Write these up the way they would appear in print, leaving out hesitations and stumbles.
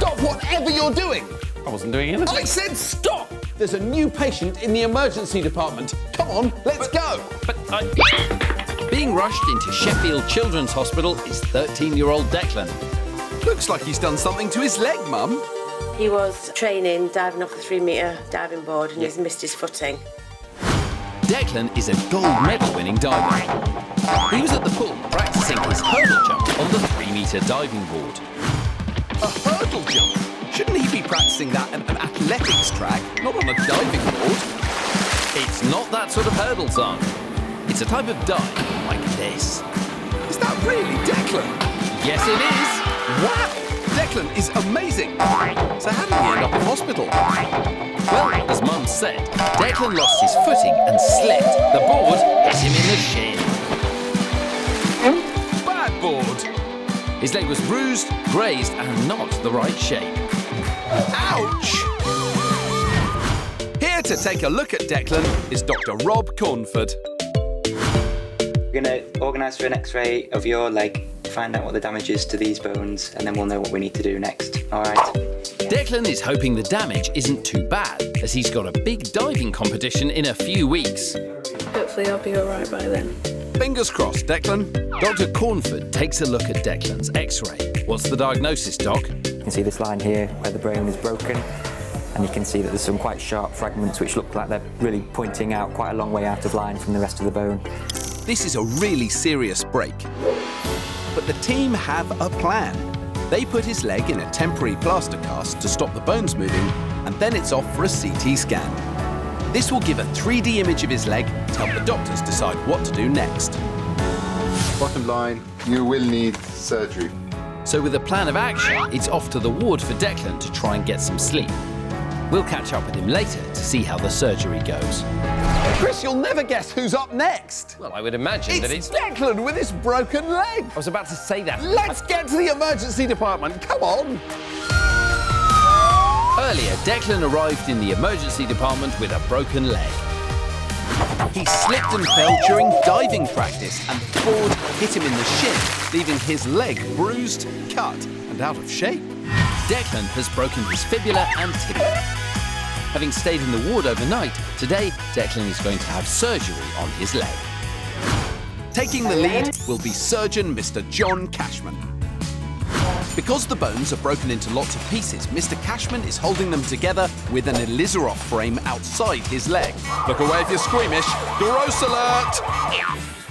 Stop whatever you're doing! I wasn't doing anything. I said stop! There's a new patient in the emergency department. Come on, let's go! But I... Being rushed into Sheffield Children's Hospital is 13-year-old Declan. Looks like he's done something to his leg, Mum. He was training, diving off a 3-metre diving board, and he's missed his footing. Declan is a gold medal-winning diver. He was at the pool practising his hurdle jump on the 3-metre diving board. A hurdle jump? Shouldn't he be practising that at an athletics track, not on a diving board? It's not that sort of hurdle, son. It's a type of dive like this. Is that really Declan? Yes, it is. Wow! Declan is amazing. So how did he end up in hospital? Well, as Mum said, Declan lost his footing and slipped. The board hit him in the shin. Bad board! His leg was bruised, grazed and not the right shape. Ouch! Here to take a look at Declan is Dr. Rob Cornford. We're going to organise for an X-ray of your leg, find out what the damage is to these bones, and then we'll know what we need to do next. All right. Declan is hoping the damage isn't too bad, as he's got a big diving competition in a few weeks. Hopefully I'll be all right by then. Fingers crossed, Declan. Dr. Cornford takes a look at Declan's X-ray. What's the diagnosis, Doc? You can see this line here where the brain is broken, and you can see that there's some quite sharp fragments which look like they're really pointing out quite a long way out of line from the rest of the bone. This is a really serious break, but the team have a plan. They put his leg in a temporary plaster cast to stop the bones moving, and then it's off for a CT scan. This will give a 3D image of his leg to help the doctors decide what to do next. Bottom line, you will need surgery. So with a plan of action, it's off to the ward for Declan to try and get some sleep. We'll catch up with him later to see how the surgery goes. Chris, you'll never guess who's up next. Well, I would imagine it's Declan with his broken leg. I was about to say that. Let's get to the emergency department. Come on. Earlier, Declan arrived in the emergency department with a broken leg. He slipped and fell during diving practice, and the board hit him in the shin, leaving his leg bruised, cut, and out of shape. Declan has broken his fibula and tibia. Having stayed in the ward overnight, today Declan is going to have surgery on his leg. Taking the lead will be surgeon Mr. John Cashman. Because the bones are broken into lots of pieces, Mr. Cashman is holding them together with an Elizarov frame outside his leg. Look away if you're squeamish. Gross alert!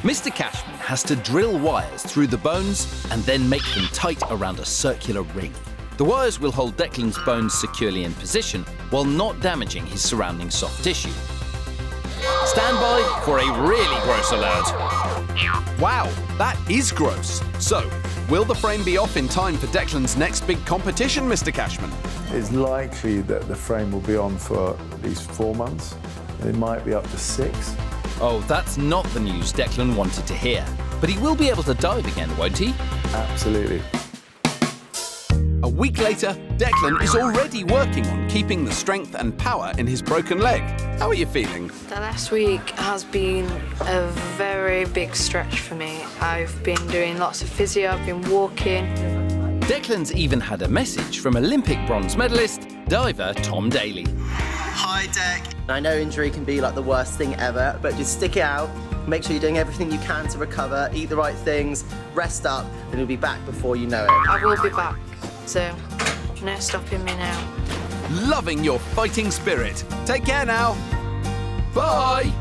Mr. Cashman has to drill wires through the bones and then make them tight around a circular ring. The wires will hold Declan's bones securely in position while not damaging his surrounding soft tissue. Stand by for a really gross alert. Wow, that is gross. So, will the frame be off in time for Declan's next big competition, Mr. Cashman? It's likely that the frame will be on for at least 4 months. It might be up to 6. Oh, that's not the news Declan wanted to hear. But he will be able to dive again, won't he? Absolutely. A week later, Declan is already working on keeping the strength and power in his broken leg. How are you feeling? The last week has been a very big stretch for me. I've been doing lots of physio, I've been walking. Declan's even had a message from Olympic bronze medalist, diver Tom Daley. Hi, Dec. I know injury can be like the worst thing ever, but just stick it out. Make sure you're doing everything you can to recover, eat the right things, rest up, and you'll be back before you know it. I will be back. So, no stopping me now. Loving your fighting spirit. Take care now. Bye.